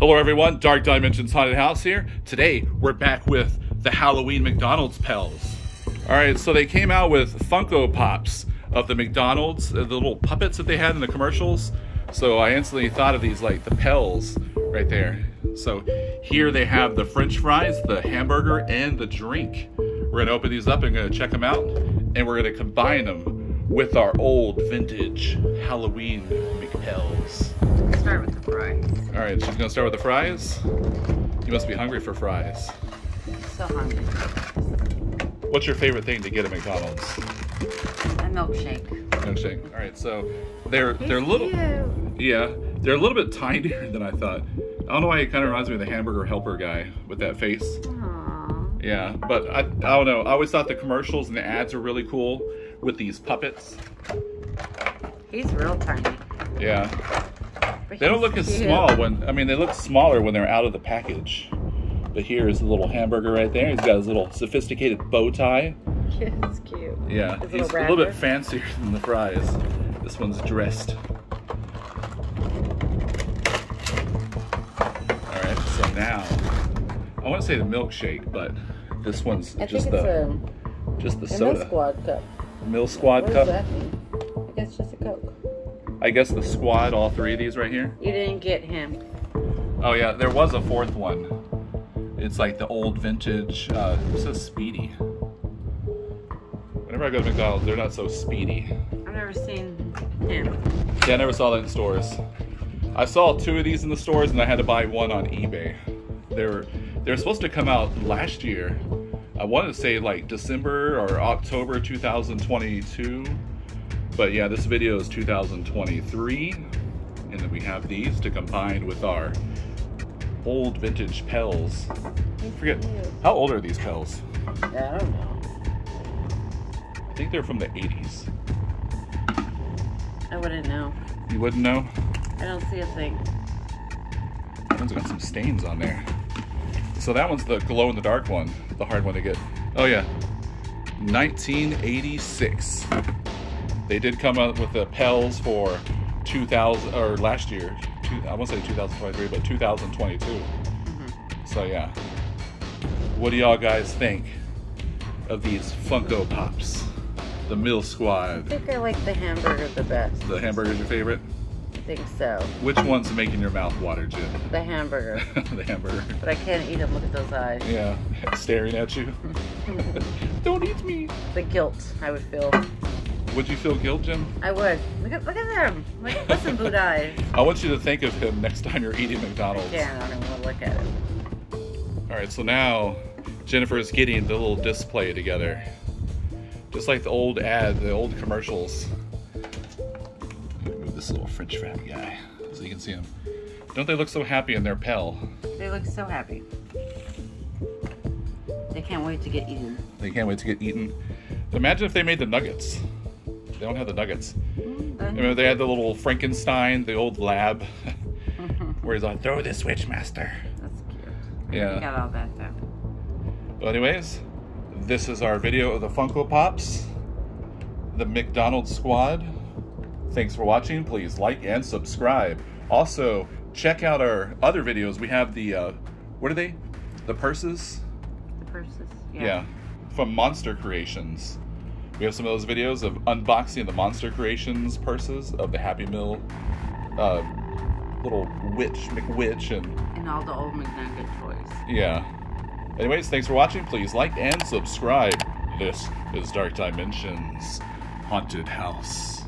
Hello everyone, Dark Dimensions Haunted House here. Today, we're back with the Halloween McDonald's Pels. Alright, so they came out with Funko Pops of the McDonald's, the little puppets that they had in the commercials. So I instantly thought of these like the Pels right there. So here they have the french fries, the hamburger, and the drink. We're gonna open these up and gonna check them out, and we're gonna combine them with our old vintage Halloween McPails. Start with the fries. All right, she's gonna start with the fries. You must be hungry for fries. I'm so hungry. What's your favorite thing to get at McDonald's? A milkshake. Milkshake. All right, so they're little. Cute. Yeah, they're a little bit tinier than I thought. I don't know why it kind of reminds me of the Hamburger Helper guy with that face. Aww. Yeah, but I don't know. I always thought the commercials and the ads were really cool with these puppets. He's real tiny. Yeah. They don't look as small when, I mean, they look smaller when they're out of the package. But here is the little hamburger right there. He's got his little sophisticated bow tie. It's cute. Yeah, he's a little bit fancier than the fries. This one's dressed. All right, so now, I want to say the milkshake, but this one's just the soda. Mill Squad cup. Mill Squad cup. What does that mean? I guess just a Coke. I guess the squad, all three of these right here. You didn't get him. Oh yeah, there was a fourth one. It's like the old vintage, it says Speedy. Whenever I go to McDonald's, they're not so speedy. I've never seen him. Yeah, I never saw that in stores. I saw two of these in the stores and I had to buy one on eBay. They were supposed to come out last year. I wanted to say like December or October 2022. But yeah, this video is 2023, and then we have these to combine with our old vintage Pels. I forget, how old are these Pels? I don't know. I think they're from the 80s. I wouldn't know. You wouldn't know? I don't see a thing. That one's got some stains on there. So that one's the glow-in-the-dark one, the hard one to get. Oh yeah, 1986. They did come out with the Pels for 2000 or last year. I won't say 2023, but 2022. Mm-hmm. So yeah, what do y'all guys think of these Funko Pops? The Mill Squad. I think I like the hamburger the best. The hamburger's your favorite? I think so. Which one's making your mouth water, Jim? The hamburger. The hamburger. But I can't eat them. Look at those eyes. Yeah, staring at you. Don't eat me. The guilt I would feel. Would you feel guilt, Jim? I would. Look at him. Look at some blue eyes. I want you to think of him next time you're eating McDonald's. Yeah, I don't even want to look at him. All right, so now Jennifer is getting the little display together. Just like the old ad, the old commercials. Move this little French fry guy so you can see him. Don't they look so happy in their Pel? They look so happy. They can't wait to get eaten. They can't wait to get eaten. Imagine if they made the nuggets. They don't have the nuggets. Remember they had the little Frankenstein, the old lab, where he's like, throw this switch, master. That's cute. Yeah. We got all that though. Well, anyways, this is our video of the Funko Pops, the McDonald's Squad. Thanks for watching. Please like and subscribe. Also, check out our other videos. We have the, what are they? The purses? The purses, yeah. From Monster Creations. We have some of those videos of unboxing the Monster Creations purses of the Happy Meal, little McWitch, and all the old McNugget toys. Yeah. Anyways, thanks for watching. Please like and subscribe. This is Dark Dimensions Haunted House.